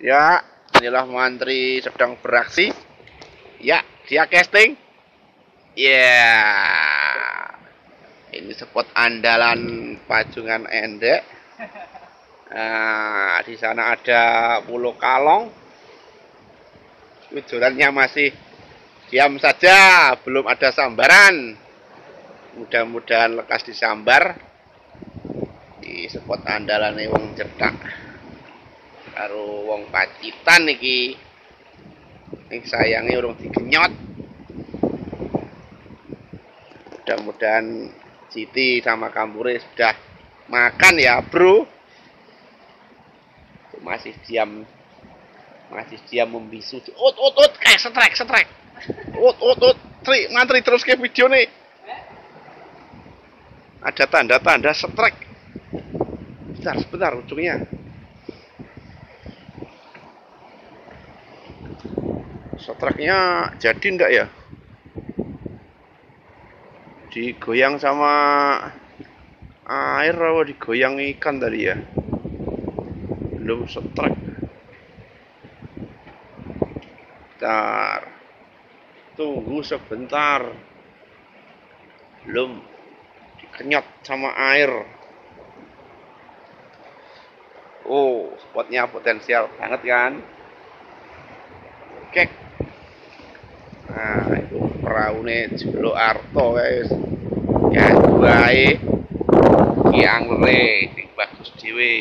Ya, inilah mantri sedang beraksi. Ya, dia casting. Ya, ini spot andalan Pajungan Endek. Nah, di sana ada Pulau Kalong. Ujurannya masih diam saja, belum ada sambaran. Mudah-mudahan lekas disambar. Di spot andalan wong cedak. Karo wong Pacitan niki, ini sayangnya urung digenyot. Mudah-mudahan Siti sama Kampure sudah makan ya bro. Masih diam membisu. Setrek. Tri mantri terus ke video nih. Ada tanda-tanda setrek. Sebentar ujungnya. Setreknya jadi ndak ya? Digoyang sama air atau digoyang ikan tadi ya? Belum setrek. Bentar. Tunggu sebentar. Belum dikenyot sama air. Oh, spotnya potensial banget kan? Oke. Nah, itu peraune Julo Arto guys. Ya baik. Ki anglere sing bagus dhewe.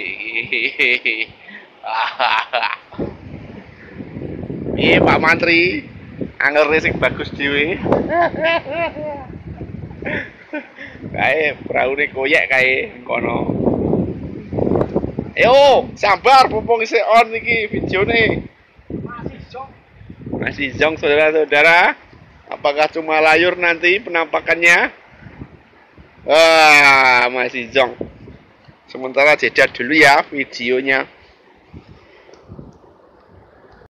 Iya Pak Mantri, anglere sing bagus dhewe. Kae peraune koyek kae kono. Ayo, sabar, mumpung isih on niki videone. Masih jong saudara-saudara. Apakah cuma layur nanti penampakannya? Masih jong. Sementara jeda dulu ya videonya.